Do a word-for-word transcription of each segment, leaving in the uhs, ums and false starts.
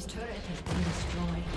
team's turret has been destroyed.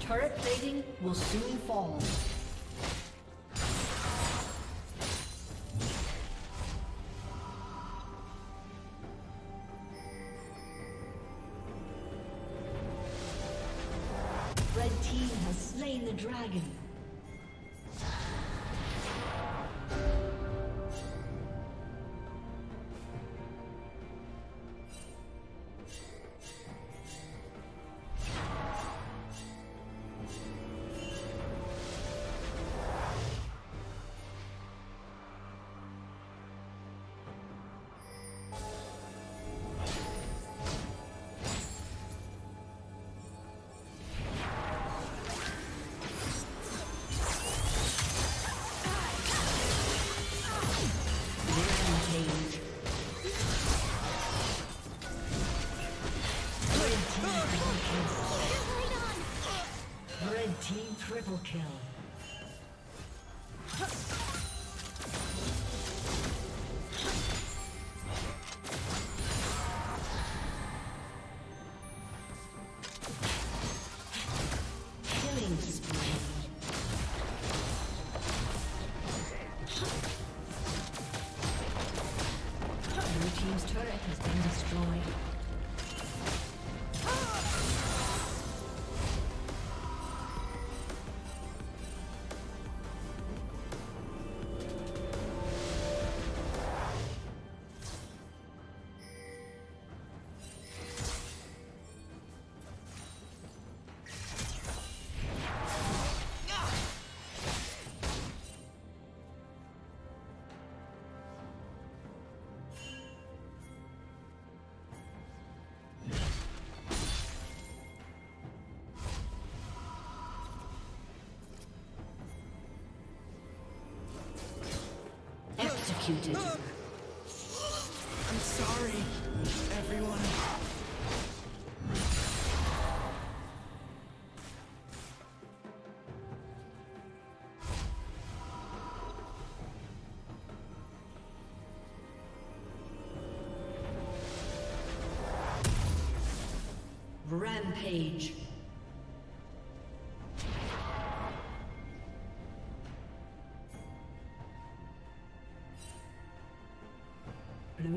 Turret plating will soon fall. Red team has slain the dragon. Triple kill. Killing spree. Blue team's turret has been destroyed. Executed. I'm sorry, everyone. Rampage. Blue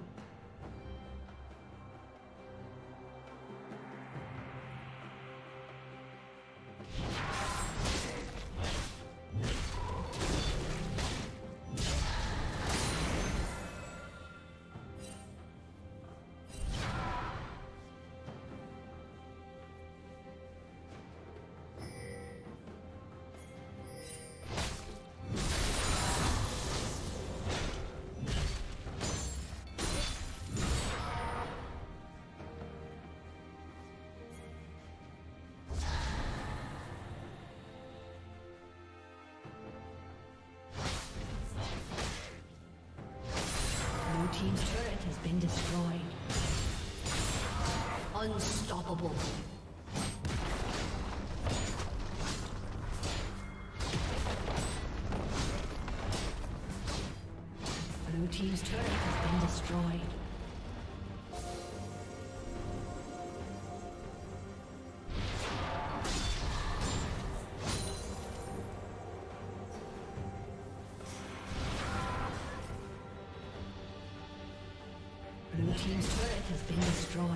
Team's turret has been destroyed. Unstoppable. team's turret has been destroyed. Blue team's turret has been destroyed.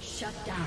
Shut down.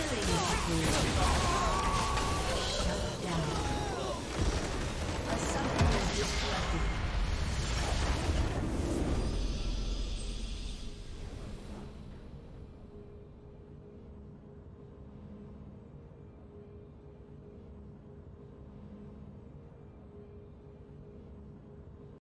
Destroyed. Killing spree.